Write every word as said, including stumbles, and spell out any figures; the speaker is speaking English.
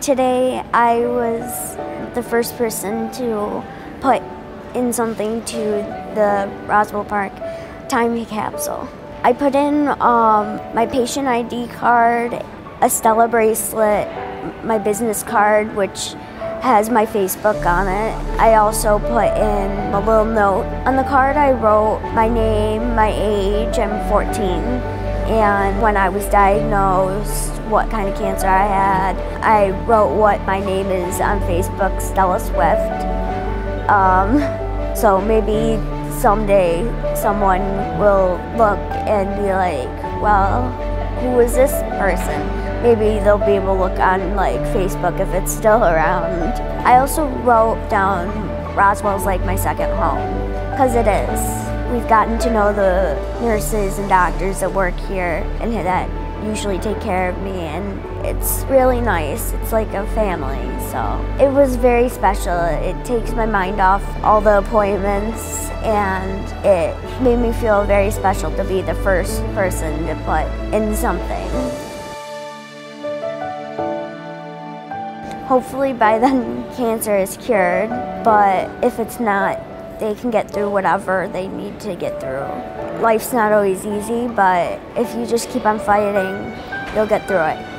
Today I was the first person to put in something to the Roswell Park time capsule. I put in um, my patient I D card, a Stella bracelet, my business card, which has my Facebook on it. I also put in a little note. On the card I wrote my name, my age, I'm fourteen, and when I was diagnosed, what kind of cancer I had. I wrote what my name is on Facebook, Stella Swift. Um, so maybe someday someone will look and be like, well, who is this person? Maybe they'll be able to look on like Facebook if it's still around. I also wrote down Roswell's like my second home, because it is. We've gotten to know the nurses and doctors that work here and that usually take care of me, and it's really nice. It's like a family, so it was very special. It takes my mind off all the appointments, and it made me feel very special to be the first person to put in something. Hopefully by then cancer is cured, but if it's not, they can get through whatever they need to get through. Life's not always easy, but if you just keep on fighting, you'll get through it.